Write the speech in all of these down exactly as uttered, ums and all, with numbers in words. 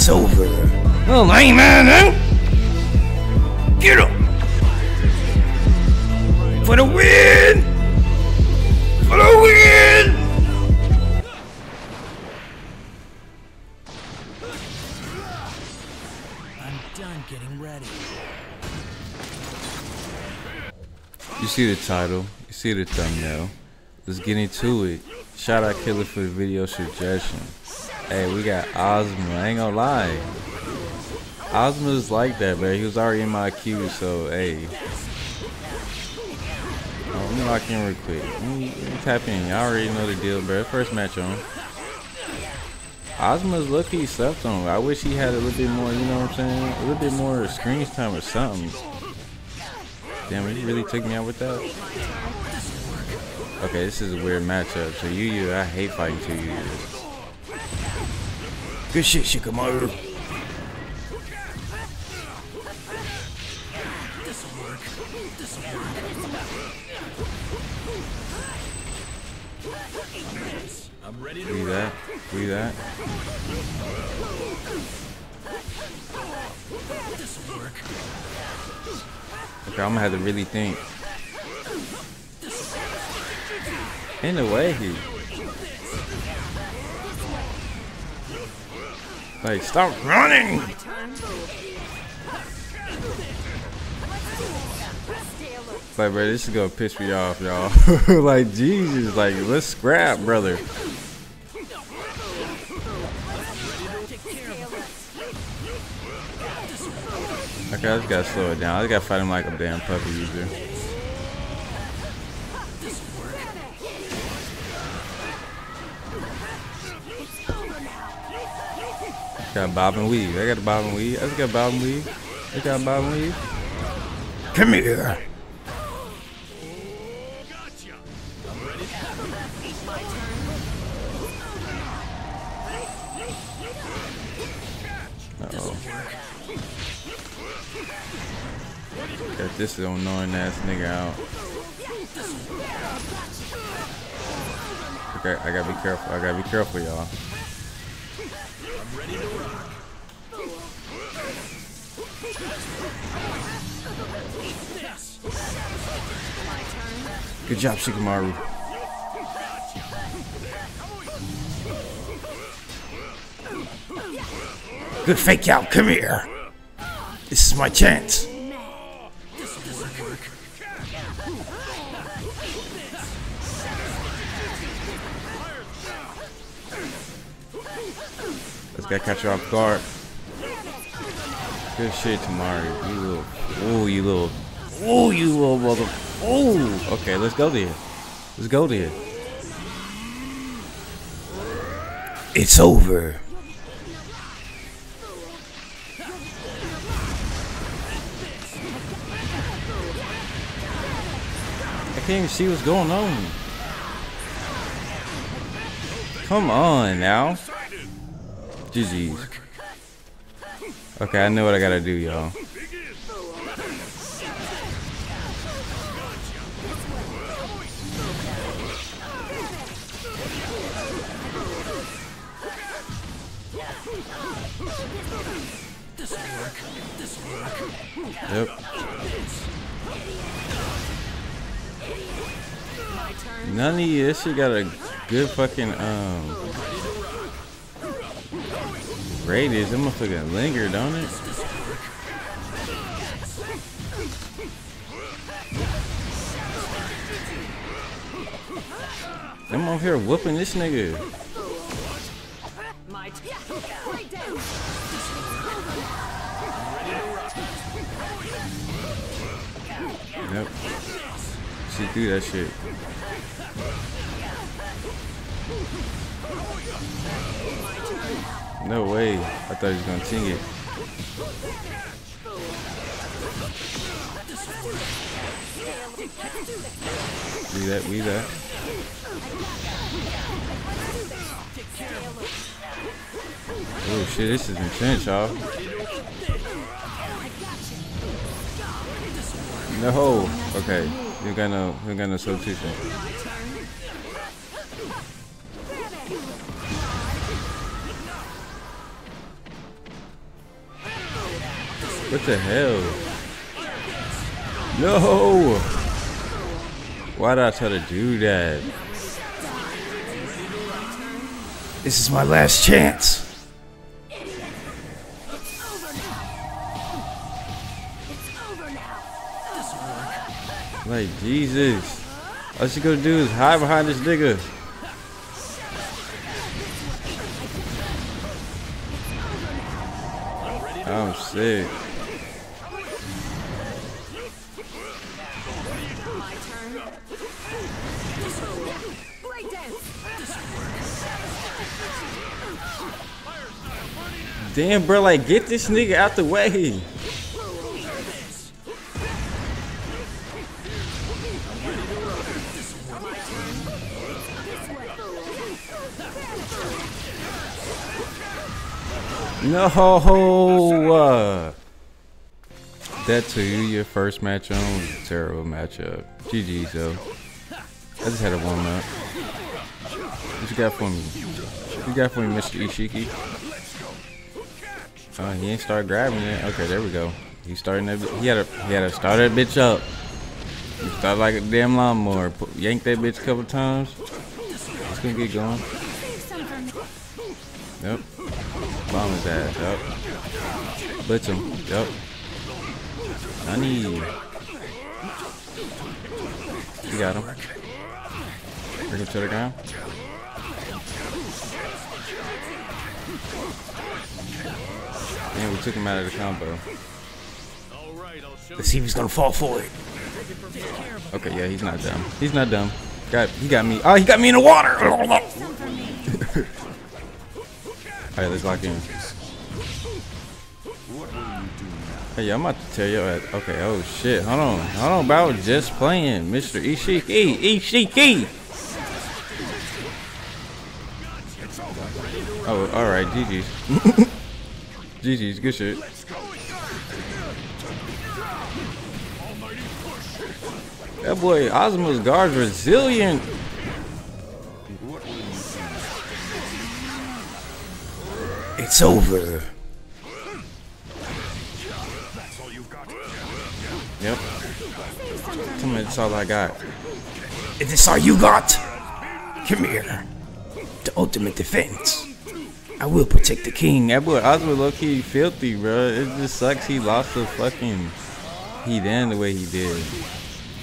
It's over. Oh, my man, huh? Get up! For the win! For the win! I'm done getting ready. You see the title, you see the thumbnail. Let's get into it. Shout out Killer for the video suggestion. Hey, we got Ozma. I ain't gonna lie. Ozma's like that, man. He was already in my queue, so hey. Oh, let me lock in real quick. Let me, let me tap in. Y'all already know the deal, bro. First match on. Ozma's lucky he slept on. I wish he had a little bit more, you know what I'm saying? A little bit more screen time or something. Damn, he really took me out with that. Okay, this is a weird matchup. So Yuyu, I hate fighting two Yuyus. Good shit, Shikamaru. This'll work. This'll work. I'm ready to do that. Do that. This'll work. Okay, I'm gonna have to really think. In a way, he. Like, stop running! Like, bro, this is gonna piss me off, y'all. Like, Jesus, like, let's scrap, brother. Okay, I just gotta slow it down. I just gotta fight him like a damn puppy user. Got bob and weave. I got a bob and weave. I just got bob and weave. I got bob and weave. Come here. Gotcha. I'm ready. It's my turn. Uh-oh. Got this little annoying ass nigga out. Okay, I gotta be careful. I gotta be careful, y'all. Good job, Shikamaru. Good fake out, come here. This is my chance. This guy catch you off guard. Good shit, Temari. You little, oh, you little, oh, you little mother. Oh, okay. Let's go there. Let's go there. It's over. I can't even see what's going on. Come on now. G G's. Okay, I know what I gotta do, y'all. Yep. None of you, this shit got a good fucking, um... radius, it must have lingered, don't it? I'm over here whooping this nigga. Yep. She threw that shit. No way. I thought he was gonna sing it. Do that, we that. Oh shit, this is intense, y'all. No, okay. You're gonna, you're gonna substitution. What the hell? No! Why did I try to do that? This is my last chance. Like, Jesus. All she gonna do is hide behind this nigga. I'm sick. Damn, bro, like, get this nigga out the way. No, uh, that to you, your first match on was a terrible matchup. G G's though. I just had a warm up. What you got for me? What you got for me, Mister Isshiki? Oh, he ain't start grabbing it. Okay, there we go. He starting that. He had a. He had to start that bitch up. He started like a damn lawnmower. Yank that bitch a couple times. It's gonna get going. Yep. Bomb his ass, yup. Blitz him, yup. Honey. You got him. Bring him to the ground. And we took him out of the combo. Let's see if he's gonna fall for it. Okay, yeah, he's not dumb. He's not dumb. God, he got me. Oh, he got me in the water! Alright, let's lock in. Hey, I'm about to tell you. Okay, oh shit. Hold on. Hold on, bro. I was just playing. Mister Isshiki. Isshiki. Oh, alright. G G's. G G's. Good shit. That boy, Ozma's guard's resilient. It's over. That's all you've got. Yep. Come on, that's all I got. Is this all you got? Come here. The ultimate defense. I will protect the king. That boy Ozma low-key filthy, bro. It just sucks he lost the fucking heat in the way he did.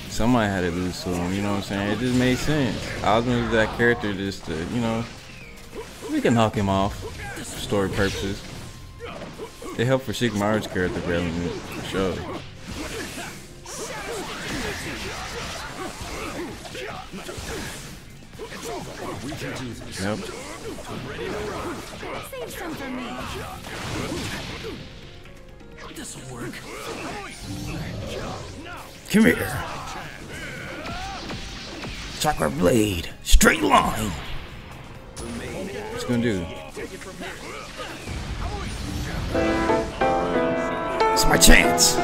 Somebody had to lose to him, you know what I'm saying? It just made sense. Ozma was that character just to, you know, we can knock him off. Story purposes. It helped for Shikamaru's character development, for sure. Yep. Save some for me. This will work. Come here. Chakra Blade. Straight line. What's gonna do? It's my chance.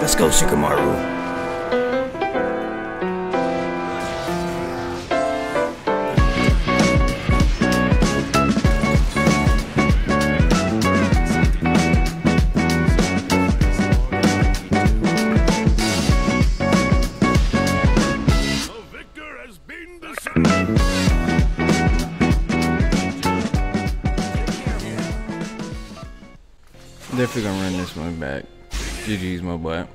Let's go, Shikamaru. The victor has been decided. Definitely gonna run this one back. G G's my butt.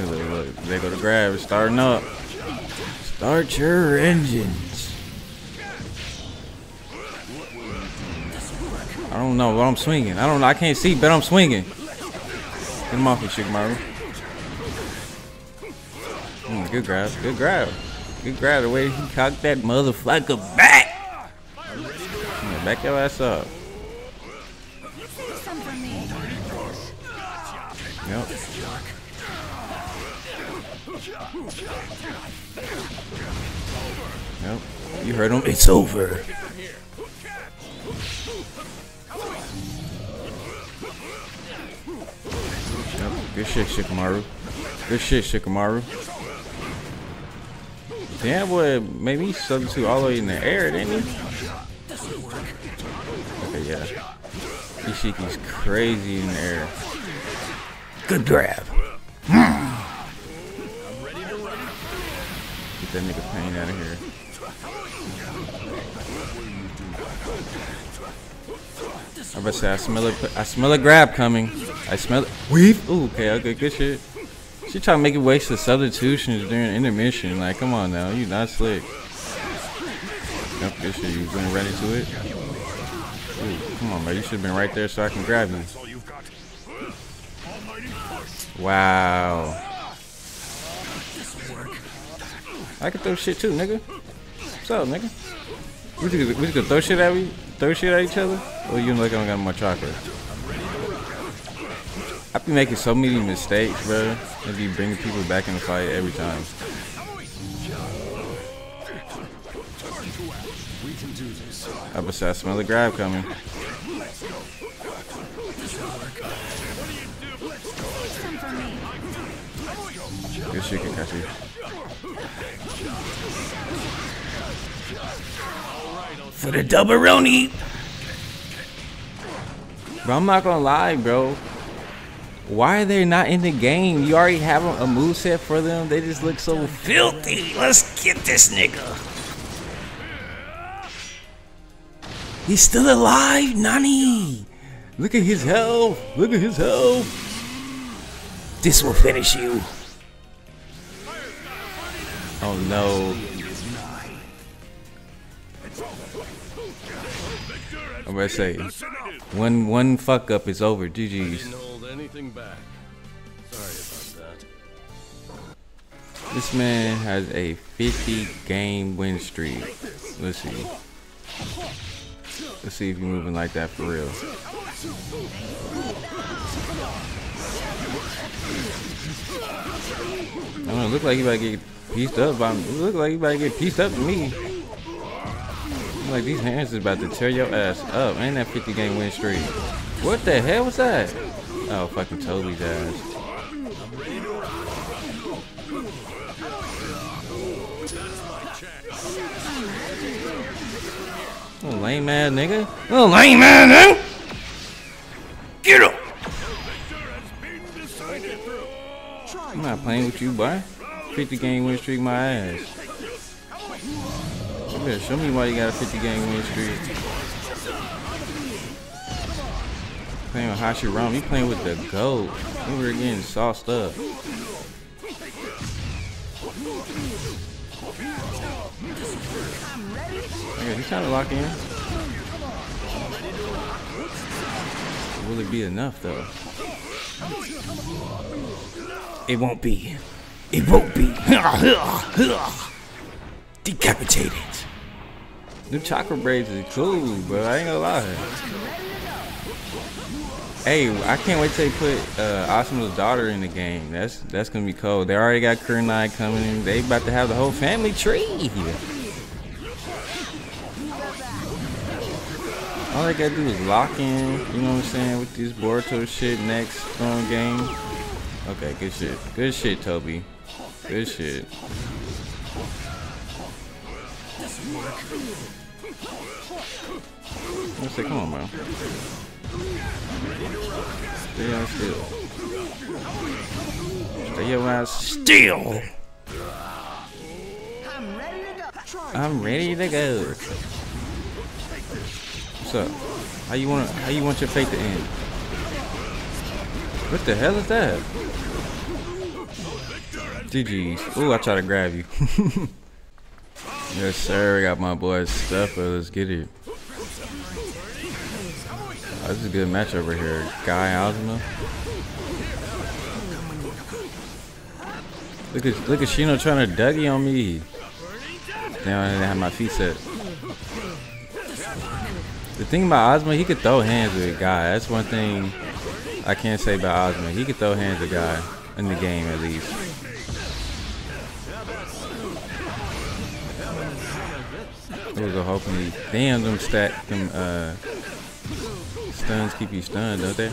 Look, look, they go to grab. It's starting up. Start your engines. I don't know what I'm swinging. I don't know. I can't see, but I'm swinging. Get him off of Shikamaru. Mm, good grab. Good grab. Good grab. The way he cocked that motherfucker back. Back your ass up. Yep. Yep. You heard him. It's over. Yep. Good shit, Shikamaru. Good shit, Shikamaru. Damn, boy, made me substitute all the way in the air, didn't he? yeah. Ishiki's crazy in the air. Good grab. I'm ready to run. Get that nigga Pain out of here. I better say I smell it. I smell a grab coming. I smell it. Weave. Ooh, okay, okay, good shit. She trying to make it waste the substitutions during intermission. Like, come on now, you not slick. Yep, good shit. You been ready to it. Ooh, come on, man. You should have been right there so I can grab you. Wow. I can throw shit too, nigga. What's up, nigga? We just, we just gonna throw shit at me? Throw shit at each other? Or you like I don't got my chakra? I be making so many mistakes, bro. I be bringing people back in the fight every time. I bet I smell the grab coming. Good shit, Kakashi. For the double-roni. Bro, I'm not gonna lie, bro. Why are they not in the game? You already have a moveset for them. They just look so filthy. Let's get this nigga. He's still alive, Nani. Look at his health. Look at his health. This will finish you. Oh no. I'm about to say, one one fuck up is over. G G's. Didn't hold anything back. Sorry about that. This man has a fifty game win streak. Let's see. Let's see if you're moving like that for real. I don't know, look like you about to get pieced up. By, look like you about to get pieced up to me. Like these hands is about to tear your ass up. Ain't that fifty game win streak? What the hell was that? Oh, fucking Toby's ass. Little lame ass nigga. Little lame ass nigga. Get up! I'm not playing with you, boy. fifty game win streak my ass. Yeah, show me why you got a fifty game win streak. Playing with Hashirama, you playing with the GOAT. We were getting sauced up. Okay, he's trying to lock in. Will it be enough though? It won't be. It won't be. Decapitated. New chakra braids is cool, bro. I ain't gonna lie. Hey, I can't wait till they put uh, Asuma's daughter in the game. That's that's gonna be cold. They already got Kurenai coming in. They about to have the whole family tree. All they gotta do is lock in. You know what I'm saying? With this Boruto shit next um, game. Okay, good shit. Good shit, Toby. Good shit. Let's say, come on, bro. Stay out still. Stay your ass still. I'm ready to go. I'm ready to go. What's up? How you want? How you want your fate to end? What the hell is that? G G's. Ooh, I try to grab you. Yes sir, I got my boy's stuff, but let's get it. Oh, this is a good match over here. Guy Ozma. Look at look at Shino trying to Dougie on me. Damn, I didn't have my feet set. The thing about Ozma, he could throw hands with a guy. That's one thing I can't say about Ozma. He could throw hands with a guy in the game at least. It was a hoping he, damn them stack them uh stuns keep you stunned, don't they?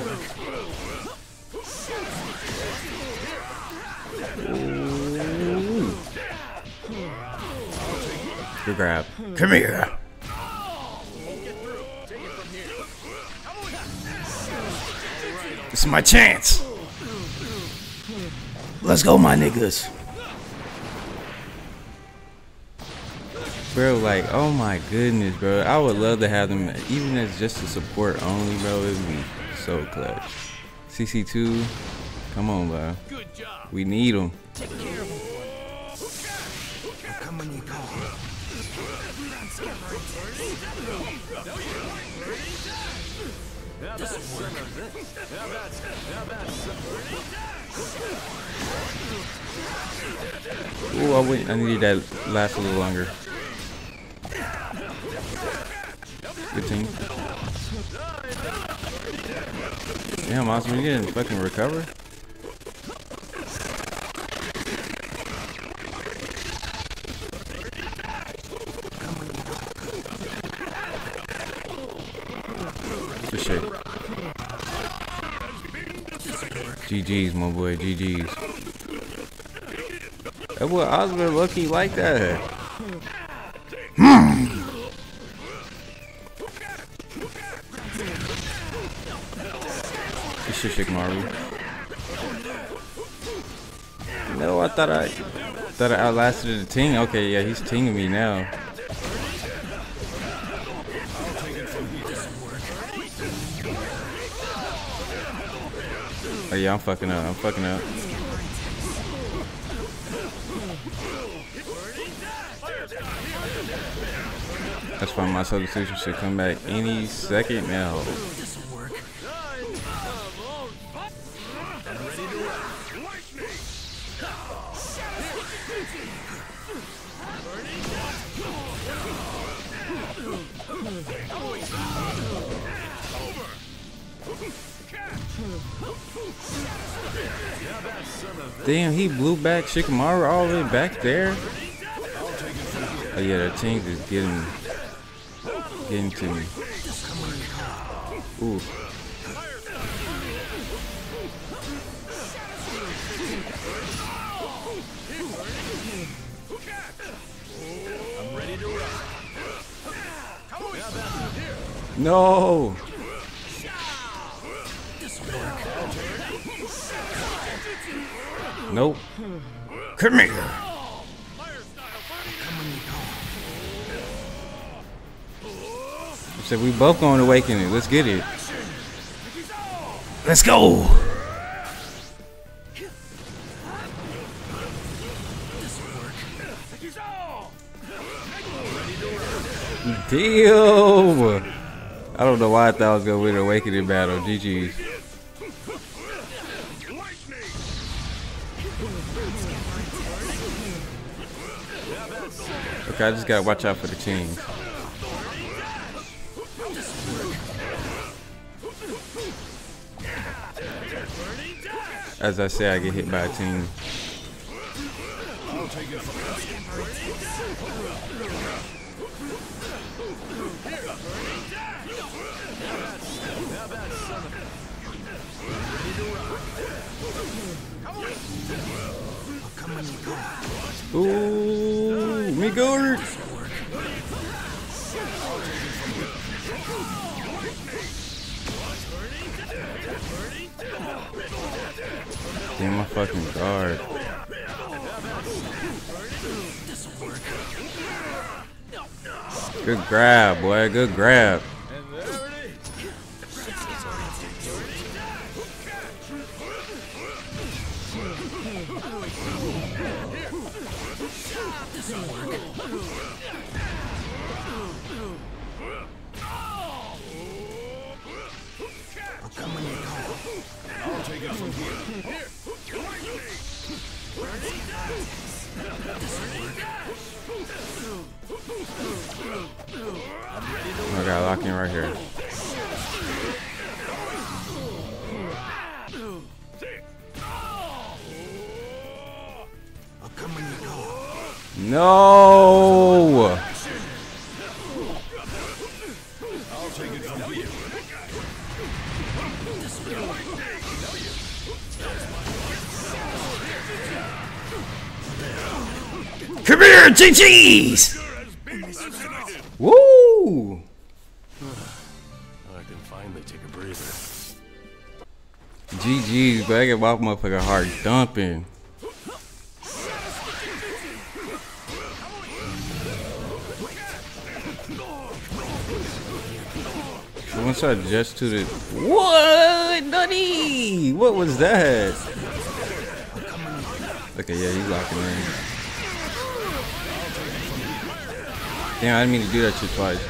Ooh. Good grab. Come here. is my chance. Let's go, my niggas. Bro, like, oh my goodness, bro. I would love to have them, even as just a support only, bro. It would be so clutch. C C two, come on, bro. We need them. Ooh, I wait. I needed that last a little longer. Good team. Damn, Ozma, you didn't fucking recover? Good shit. G G's, my boy, G G's. That boy Ozma lucky like that. Hmm. Shikamaru. No, I thought I thought I outlasted the ting. Okay, yeah, he's tinging me now. Oh yeah, I'm fucking up. I'm fucking up. That's why my substitution should come back any second now. Damn, he blew back Shikamaru all the way back there. Oh yeah, that team is getting getting to me. Ooh. I'm ready to run. No. Nope. Come here. So we both going to awaken it. Let's get it. Let's go. Deal. I don't know why I thought I was going to win an awakening battle. G G's. Okay, I just gotta watch out for the team. As I say, I get hit by a team. Ooh, me gourd. Damn, my fucking guard. Good grab, boy. Good grab. I got locked in right here. No. I'll take it from you. Come here, G G's! Woo! I can finally take a breather. G G's, but I get my motherfucking heart dumping. Once I adjust to the what, Nutty? What was that? Okay, yeah, he's locking in. Damn, I didn't mean to do that shit twice.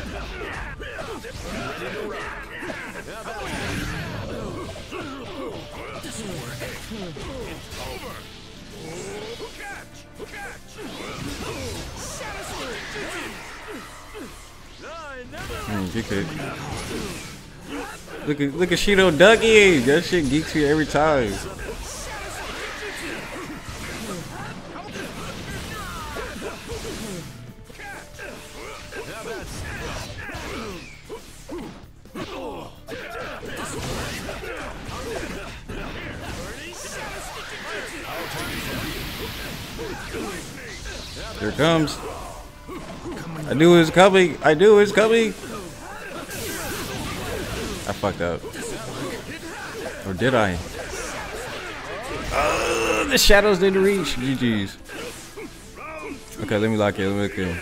Mm, you could. Look at look at Shino Ducky. That shit geeks me every time. Here it comes. I knew it was coming. I knew it was coming. I fucked up. Or did I? Oh, the shadows didn't reach. G G's. Okay, let me lock in. Let me look in.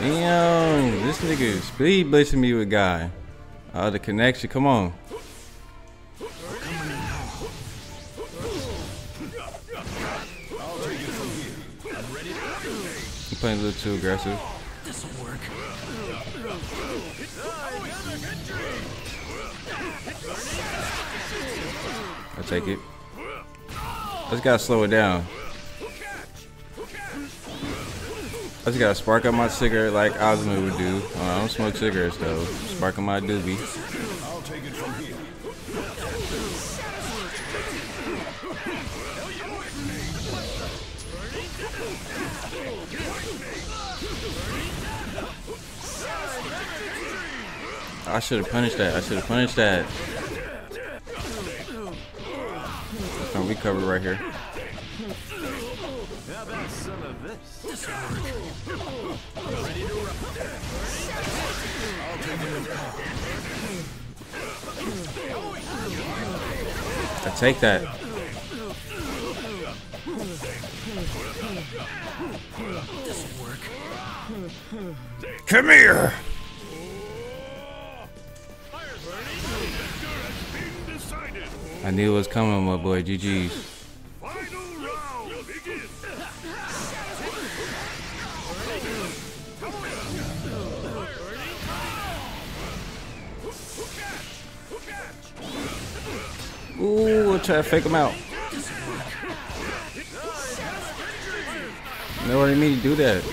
Damn, this nigga is speed blessing me with guy. Oh, the connection, come on. I'm playing a little too aggressive. I'll take it. I just gotta slow it down. I just gotta spark up my cigarette like Ozma would do. Uh, I don't smoke cigarettes though. Spark up my doobie. I'll take it from here. I should have punished that. I should have punished that. Let's not recover right here. How about some of this? I take that. Come here. I knew it was coming, my boy. G G's. Ooh, we'll try to fake him out. They already mean to do that.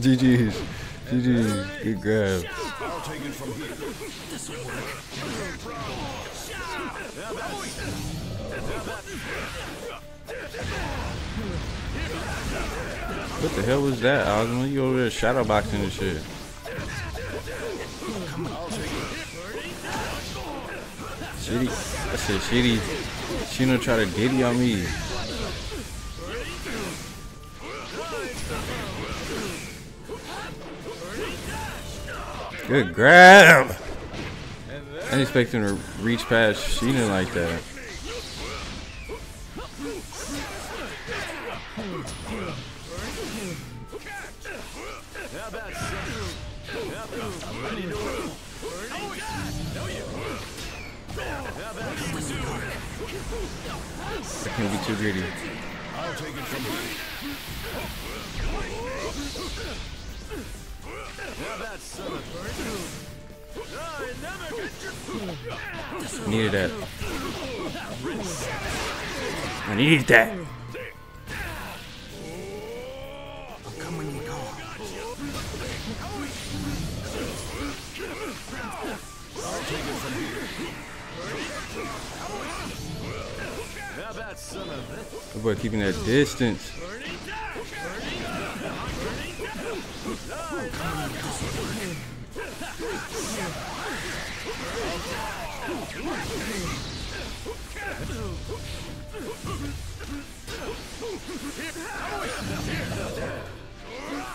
G G's. G G's. Good grab. What the hell was that, Ozma? You over there shadow boxing and shit. Shitty. I said shitty. Shino try to diddy on me. Good grab! I didn't expect him to reach past Shino like that. I can't be too greedy. I'll take it from you. Needed that. I needed that. About keeping that distance.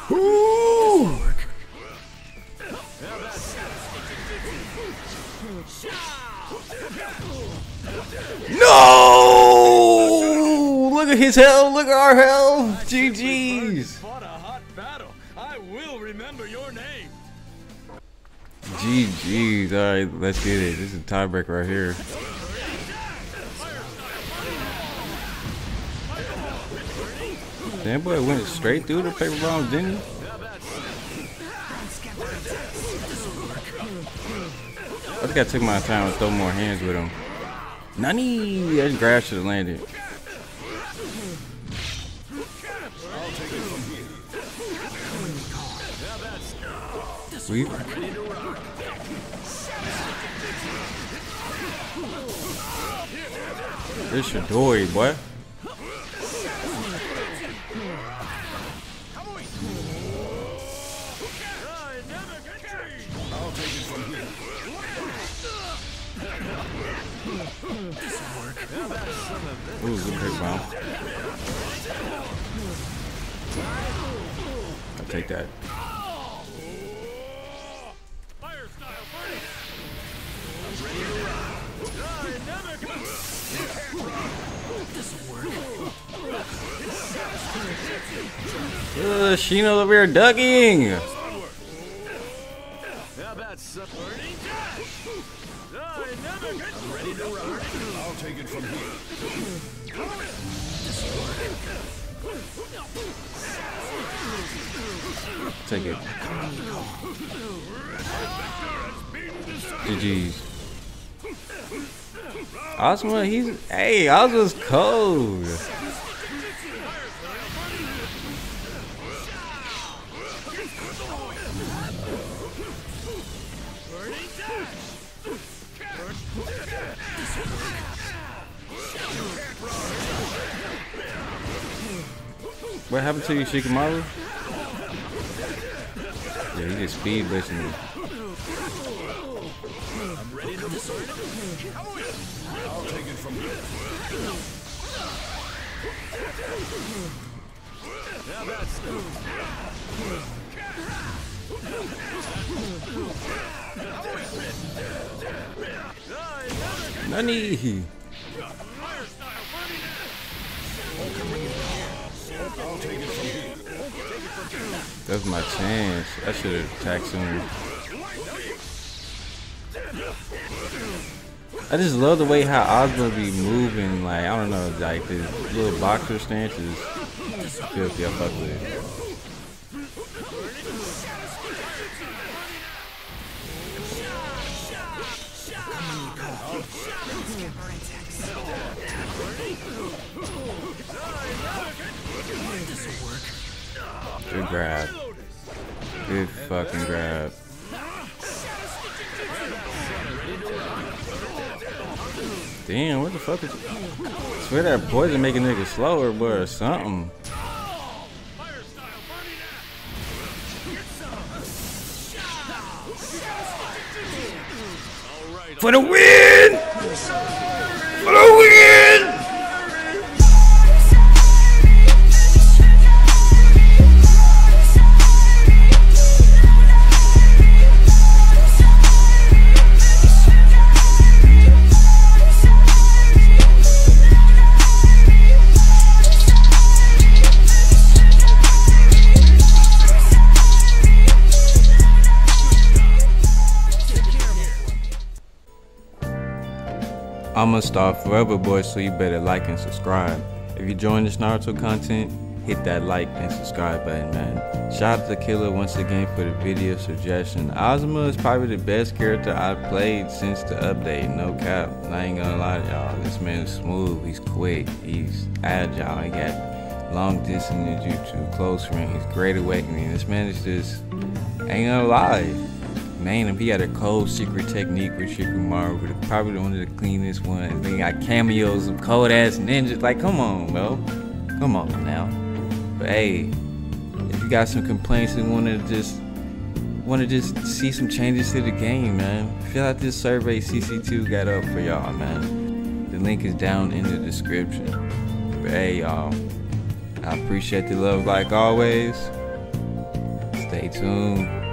Ooh. No! Look at his hell, look at our hell. G G's. I will remember your name. G G's. All right, let's get it. This is a tiebreaker right here. Damn boy went straight through the paper bomb, didn't he? I think I took my time to throw more hands with him. Nani! That grab should have landed. Sweet. This Shidori, boy. Ooh, good pick bomb. I'll take that. Uh, Shino's over here ducking. I'll take it from here. Take it. G G's. Ozma, he's hey, Ozma's cold. What happened to you, Shikamaru? Yeah, he just speed bitching me. I'm ready to sort it. I'll take it from here. Nani! I'll take it from here. That was my chance. I should have attacked sooner. I just love the way how Ozma be moving. Like, I don't know, like this little boxer stance is filthy. I fuck with it. Good grab. Good fucking grab. Damn, what the fuck is I swear that poison making niggas slower, but or something. For the win! For the win! I'm a star forever, boy, so you better like and subscribe. If you're enjoying this Naruto content, hit that like and subscribe button, man. Shout out to Killer once again for the video suggestion. Ozma is probably the best character I've played since the update, no cap. I ain't gonna lie to y'all, this man is smooth, he's quick, he's agile, he got long distance jutsu, close range, great awakening. This man is just, ain't gonna lie. Man, if he had a cold secret technique with Shikamaru, would have probably one of the cleanest ones. They got cameos of cold ass ninjas. Like, come on, bro. Come on now. But hey, if you got some complaints and want to just want to just see some changes to the game, man. Fill out this survey C C two got up for y'all, man. The link is down in the description. But hey, y'all, I appreciate the love like always. Stay tuned.